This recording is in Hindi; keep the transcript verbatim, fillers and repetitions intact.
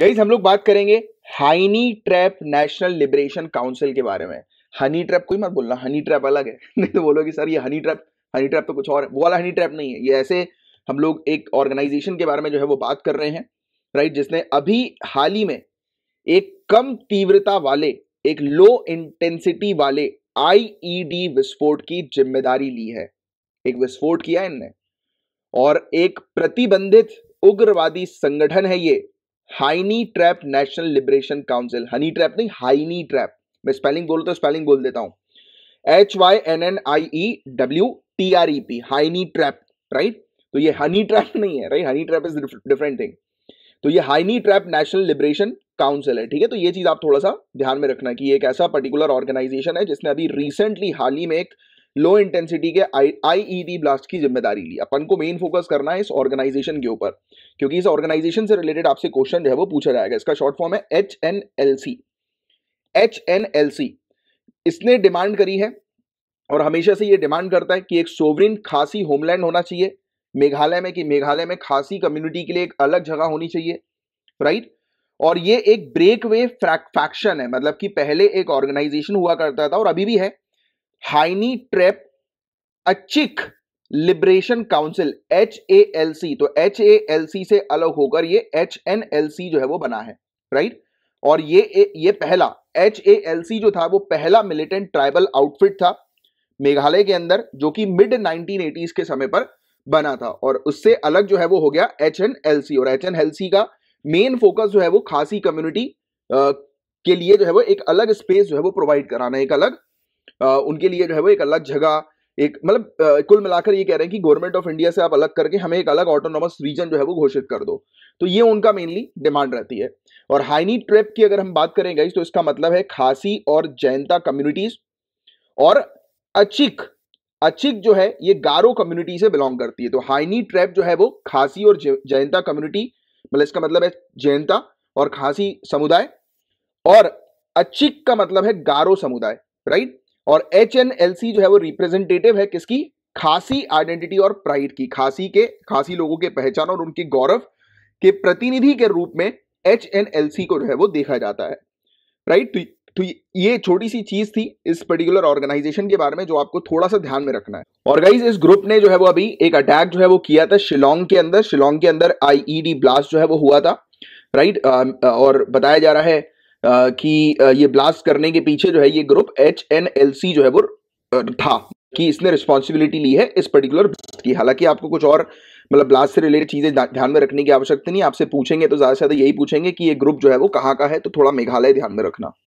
गाइस हम लोग बात करेंगे हाइनीट्रैप नेशनल लिबरेशन काउंसिल के बारे में। हनी ट्रैप कोई मत बोलना, हनी ट्रैप अलग है, नहीं तो बोलोगे सर ये हनी ट्रैप, हनी ट्रैप तो कुछ और है। वो वाला हनी ट्रैप नहीं है ये। ऐसे हम लोग एक ऑर्गेनाइजेशन के बारे में जो है वो बात कर रहे हैं राइट, जिसने अभी हाल ही में एक कम तीव्रता वाले, एक लो इंटेंसिटी वाले आईईडी विस्फोट की जिम्मेदारी ली है। एक विस्फोट किया इनने और एक प्रतिबंधित उग्रवादी संगठन है ये Hynniewtrep national liberation council. Honey trap नहीं, हाइनीट्रैप। मैं स्पेलिंग बोलूं तो स्पेलिंग बोल देता हूं, H Y N N I E W T R E P, Hynniewtrep right. तो ये हनी ट्रैप नहीं है right, honey trap is different thing. तो ये हाइनीट्रैप नेशनल लिबरेशन काउंसिल है ठीक है। तो ये चीज आप थोड़ा सा ध्यान में रखना कि एक ऐसा पर्टिकुलर ऑर्गेनाइजेशन है जिसने अभी रिसेंटली हाल ही में एक लो इंटेंसिटी के आईईडी ब्लास्ट की जिम्मेदारी ली। अपन को मेन फोकस करना है इस ऑर्गेनाइजेशन के ऊपर, क्योंकि इस ऑर्गेनाइजेशन से रिलेटेड आपसे क्वेश्चन जो है वो पूछा जाएगा। इसका शॉर्ट फॉर्म है H N L C H N L C. इसने डिमांड करी है और हमेशा से ये डिमांड करता है कि एक सोवरेन खासी होमलैंड होना चाहिए मेघालय में, कि मेघालय में खासी कम्युनिटी के लिए एक अलग जगह होनी चाहिए राइट। और ये एक ब्रेकवे फैक्शन है, मतलब कि पहले एक ऑर्गेनाइजेशन हुआ करता था और अभी भी है, Hynniewtrep Achik liberation council H A L C. तो एच ए एल सी से अलग होकर ये एच एन एल सी जो है वो बना है राइट। और ये ये पहला एच ए एल सी जो था वो पहला मिलिटेंट ट्राइबल आउटफिट था मेघालय के अंदर, जो कि मिड नाइनटीन एटीज़ के समय पर बना था। और उससे अलग जो है वो हो गया एच एन एल सी। और एच एन एल सी का मेन फोकस जो है वो खासी कम्युनिटी के लिए जो है वो एक अलग स्पेस जो है वो प्रोवाइड कराना, एक अलग Uh, उनके लिए जो है वो एक अलग जगह, एक मतलब uh, कुल मिलाकर ये कह रहे हैं कि गवर्नमेंट ऑफ इंडिया से आप अलग करके हमें एक अलग ऑटोनोमस रीजन जो है वो घोषित कर दो। तो ये उनका मेनली डिमांड रहती है। और हाइनीट्रैप की अगर हम बात करें गाइस तो इसका मतलब है खासी और जैंता कम्युनिटीज, और अचिक अचिक जो है ये गारो कम्युनिटी से बिलोंग करती है। तो हाइनीट्रैप जो है वो खासी और जैंता कम्युनिटी, मतलब इसका मतलब है जैंता और खासी समुदाय, और अचिक का मतलब है गारो समुदाय राइट। और एच एन एल सी जो है वो रिप्रेजेंटेटिव है किसकी, खासी आइडेंटिटी और प्राइड की, खासी के खासी लोगों के पहचान और उनके गौरव के प्रतिनिधि के रूप में एच एन एल सी को जो है वो देखा जाता है राइट। तो, तो ये छोटी सी चीज थी इस पर्टिकुलर ऑर्गेनाइजेशन के बारे में जो आपको थोड़ा सा ध्यान में रखना है। और गाइज इस ग्रुप ने जो है वो अभी एक अटैक जो है वो किया था शिलोंग के अंदर। शिलोंग के अंदर आईईडी ब्लास्ट जो है वो हुआ था राइट। और बताया जा रहा है Uh, कि uh, ये ब्लास्ट करने के पीछे जो है ये group H N L C जो है वो था, कि इसने रिस्पॉन्सिबिलिटी ली है इस पर्टिकुलर ब्लास्ट की। हालांकि आपको कुछ और मतलब ब्लास्ट से रिलेटेड चीजें ध्यान में रखने की आवश्यकता नहीं, आपसे पूछेंगे तो ज्यादा से ज्यादा यही पूछेंगे कि ये ग्रुप जो है वो कहाँ का है, तो थोड़ा मेघालय ध्यान में रखना।